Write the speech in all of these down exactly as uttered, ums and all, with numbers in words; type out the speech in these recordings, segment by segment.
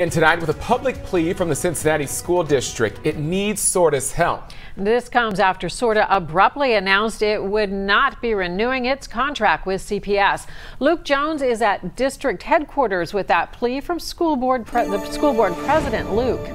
And tonight with a public plea from the Cincinnati School District, it needs SORTA's help. This comes after SORTA abruptly announced it would not be renewing its contract with C P S. Luke Jones is at district headquarters with that plea from school board pre the school board president, Luke.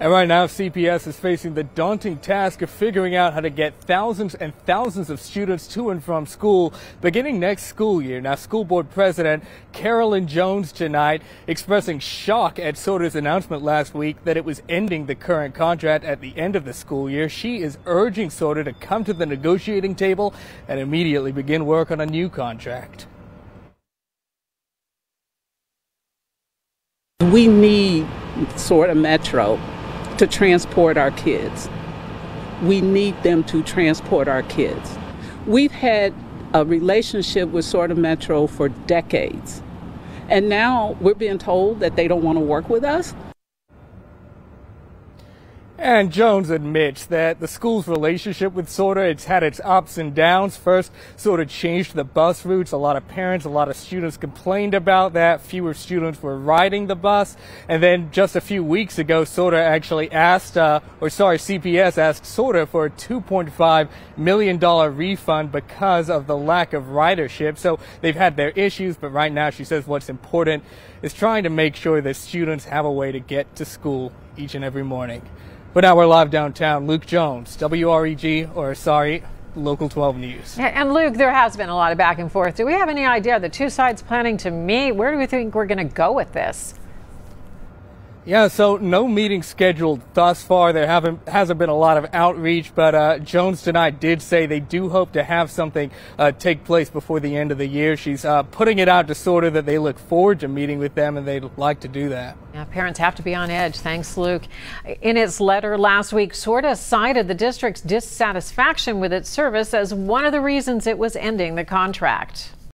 And right now, C P S is facing the daunting task of figuring out how to get thousands and thousands of students to and from school beginning next school year. Now, School Board President Carolyn Jones tonight expressing shock at SORTA's announcement last week that it was ending the current contract at the end of the school year. She is urging SORTA to come to the negotiating table and immediately begin work on a new contract. We need SORTA Metro to transport our kids. We need them to transport our kids. We've had a relationship with SORTA Metro for decades, and now we're being told that they don't want to work with us. And Jones admits that the school's relationship with SORTA, it's had its ups and downs. First, SORTA changed the bus routes. A lot of parents, a lot of students complained about that. Fewer students were riding the bus. And then just a few weeks ago, SORTA actually asked, uh, or sorry, C P S asked SORTA for a two point five million dollar refund because of the lack of ridership. So they've had their issues, but right now she says what's important is trying to make sure that students have a way to get to school each and every morning. But now we're live downtown. Luke Jones, W R E G, or sorry, Local twelve News. And Luke, there has been a lot of back and forth. Do we have any idea the two sides planning to meet? Where do we think we're going to go with this? Yeah, so no meeting scheduled thus far. There haven't hasn't been a lot of outreach, but uh, Jones tonight did say they do hope to have something uh, take place before the end of the year. She's uh, putting it out to SORTA that they look forward to meeting with them, and they'd like to do that. Yeah, parents have to be on edge. Thanks, Luke. In its letter last week, SORTA cited the district's dissatisfaction with its service as one of the reasons it was ending the contract.